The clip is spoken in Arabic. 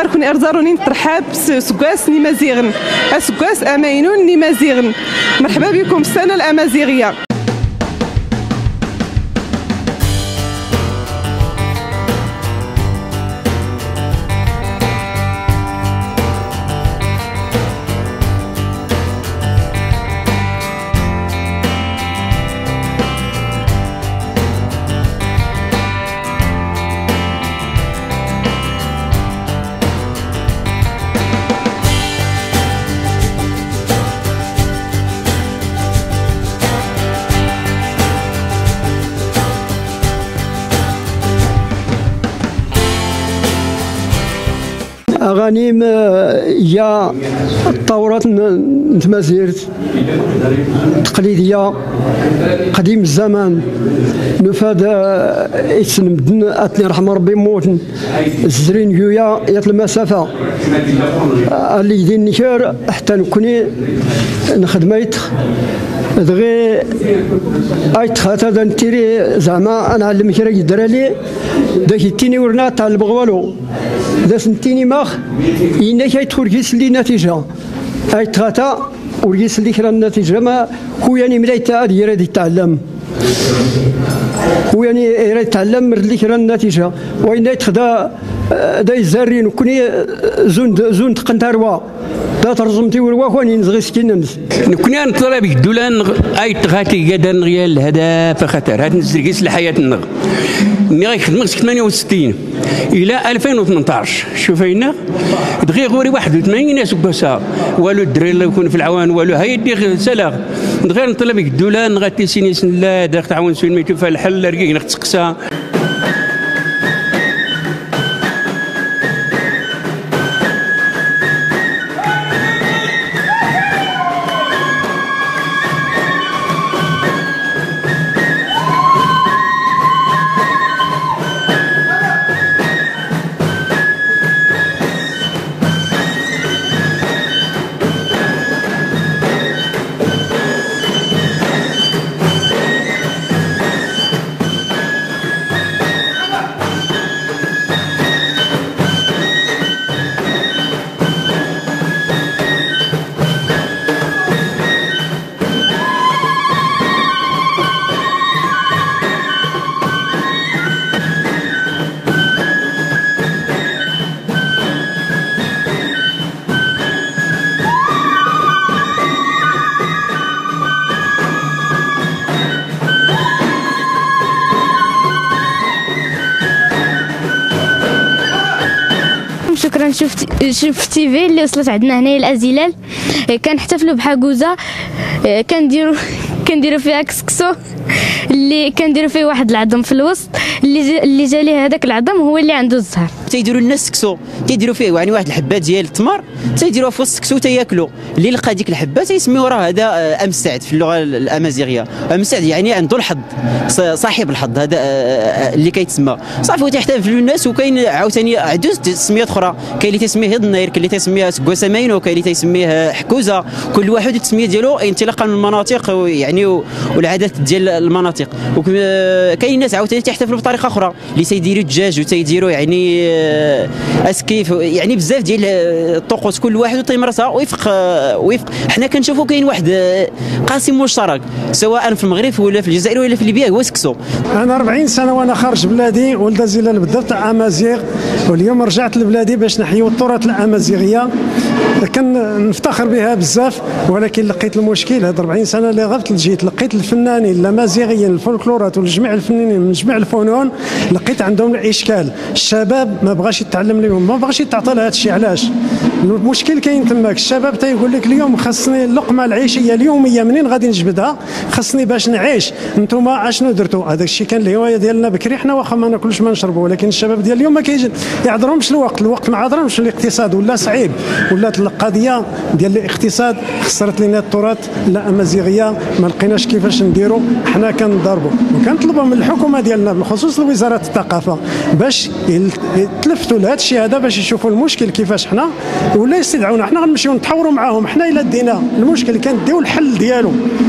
أركن أرزارونين ترحاب سكاس نمازيغن أسكاس أماينون نمازيغن. مرحبا بكم في السنة الأمازيغية. أغانيم هي الطورات نتمازيرت تقليدية قديم الزمان نفاد يتسنمدن أتني رحم ربي موتن الزرين يويا يات المسافة اللي يدين نشار حتى نكوني نخدميت دغي أيتخات هذا نتيري زعما أنا علمت راه يدرالي داك التيني ورنا تاع البغوالو دا سنتيني ماخ إنا كيتخرجيس لي نتيجة أيتخاتا ورجيس لي كرا النتيجة ما هو يعني ملي تاعي راه يتعلم هو يعني راه يتعلم ملي كرا النتيجة وإنا يتخدا دا يزارين وكوني زون تقنتروا دا ترزمتي والوافاني نزغي سكينة نكوني نطلع بك دولان أي تغاتي يدا نغيال هذا فخطر هاد نزرقيس لحياة النغ مي غيخدم 68 إلى 2018 شوفينا دغي غوري 81 ناس وكاسا والو الدري الله يكون في العوان والو هاي يدي سلاغ دغي نطلع بك دولان غاتي سيني سن لا داك تعاون سوين ميتو فالحل رقيق نغتسقسا شكرا. شفت تي في اللي وصلت عندنا هنايا الازيلال كنحتفلوا بحاجوزه كنديروا فيها كسكسو اللي كنديروا فيه واحد العظم في الوسط اللي جا ليه هذاك العظم هو اللي عنده الزهر. تيديروا لنا السكسو تيديروا فيه يعني واحد الحبه ديال التمر تيديروها في وسط السكسو تياكلوا اللي لقى ديك الحبه تيسميو راه هذا ام السعد في اللغه الامازيغيه. ام السعد يعني عنده الحظ صاحب الحظ هذا اللي كيتسمى صافي وتحتفلوا الناس. وكاين عاوتاني عدوز تسميات اخرى كاين اللي تيسميه هيد الناير كاين اللي تيسميه سكوسامينو كاين اللي تيسميه حكوزه كل واحد التسميه ديالو انطلاقا من المناطق يعني والعادات ديال المناطق. وكاين ناس عاوتاني تيحتفلوا بطريقه اخرى اللي تيديروا الدجاج وتيديروا يعني اسكيف يعني بزاف ديال الطقوس كل واحد وتيمارسها وفق حنا كنشوفوا كاين واحد قاسم مشترك سواء في المغرب ولا في الجزائر ولا في ليبيا هو سكسو. انا 40 سنه وانا خارج بلادي ولد أزيلال بالضبط امازيغ واليوم رجعت لبلادي باش نحيوا التراث الامازيغيه كنفتخر بها بزاف. ولكن لقيت المشكل هاد 40 سنه اللي غبت جيت لقيت الفنانين الامازيغيين الفولكلورات وجميع الفنانين من جميع الفنون لقيت عندهم الاشكال. الشباب ما بغاش يتعلم لهم ما بغاش يتعطى لهذا الشيء. علاش المشكل كاين تماك؟ الشباب تيقول لك اليوم خاصني اللقمه العيشيه اليوميه منين غادي نجبدها خاصني باش نعيش. نتوما اشنو درتوا؟ هذاك الشيء كان الهوايه ديالنا بكري حنا واخا ما ناكلوش ما نشربوا ولكن الشباب ديال اليوم ما كيعذرهمش الوقت ما عذرهمش الاقتصاد ولا صعيب ولات القضيه ديال الاقتصاد خسرت لنا التراث الامازيغيه ما لقيناش كيفاش نديروا. حنا كنضربوا وكنطلبوا من الحكومه ديالنا بالخصوص لوزاره الثقافه باش يتلفتوا لهذا الشيء هذا باش يشوفوا المشكل كيفاش حنا ولا يستدعونا حنا غنمشيو نتحاوروا معاهم. حنا الا دينا المشكل كنديو الحل ديالو.